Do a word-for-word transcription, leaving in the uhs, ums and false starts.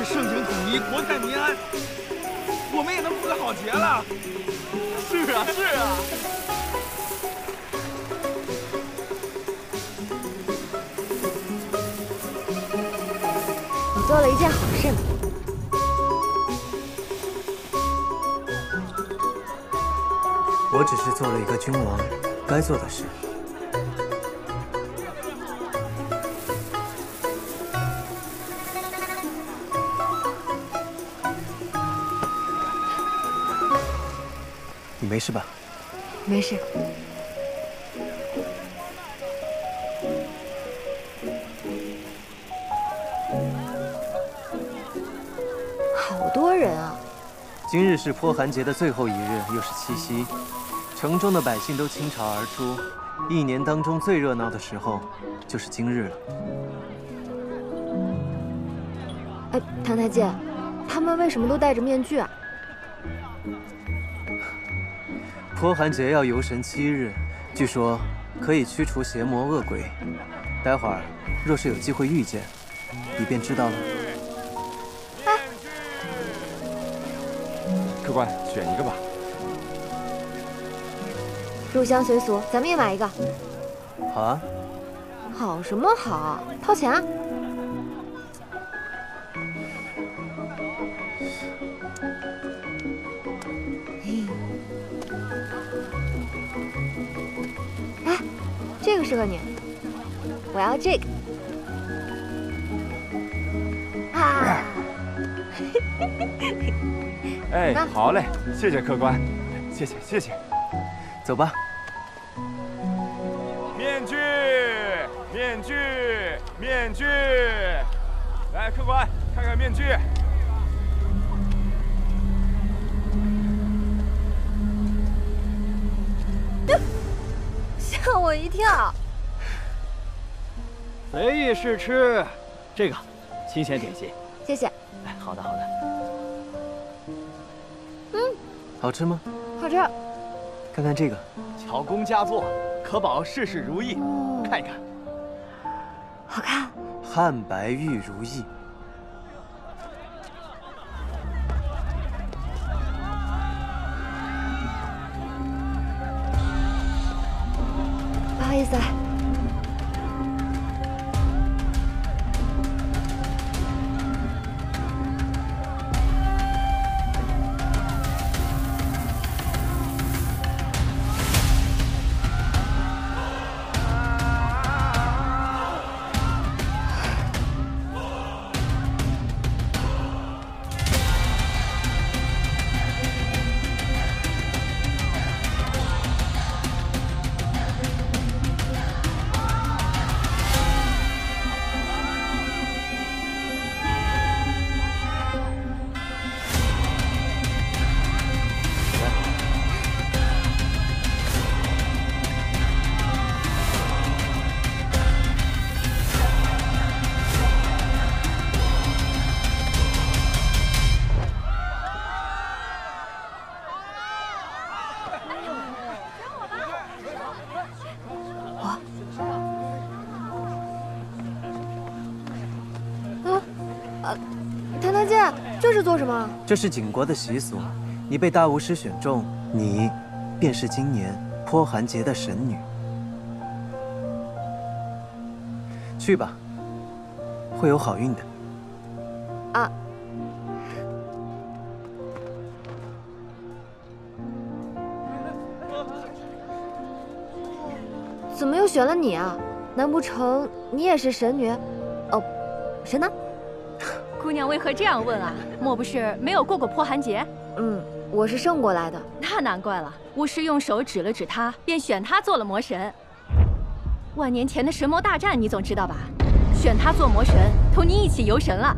日盛景统一，国泰民安，我们也能过个好节了。是啊，是啊。你做了一件好事嘛。 我只是做了一个君王该做的事。你没事吧？没事。好多人啊！今日是泼寒节的最后一日，又是七夕。 城中的百姓都倾巢而出，一年当中最热闹的时候就是今日了。哎，唐太监，他们为什么都戴着面具啊？泼寒节要游神七日，据说可以驱除邪魔恶鬼。待会儿若是有机会遇见，你便知道了。哎，客官，选一个吧。 入乡随俗，咱们也买一个。好啊。好什么好？掏钱啊！哎，这个适合你，我要这个。啊！哎，好嘞，谢谢客官，谢谢谢谢。 走吧。面具，面具，面具！来，客官，看看面具。吓我一跳！随意试吃，这个新鲜点心。谢谢。哎，好的好的。嗯，好吃吗？好吃。 看看这个，巧工佳作，可保事事如意。看一看，好看。汉白玉如意。不好意思啊。这是景国的习俗，你被大巫师选中，你便是今年泼寒节的神女。去吧，会有好运的。啊！怎么又选了你啊？难不成你也是神女？哦，神呢？ 姑娘为何这样问啊？莫不是没有过过泼寒节？嗯，我是圣国来的。那难怪了，巫师用手指了指他，便选他做了魔神。万年前的神魔大战，你总知道吧？选他做魔神，同你一起游神了。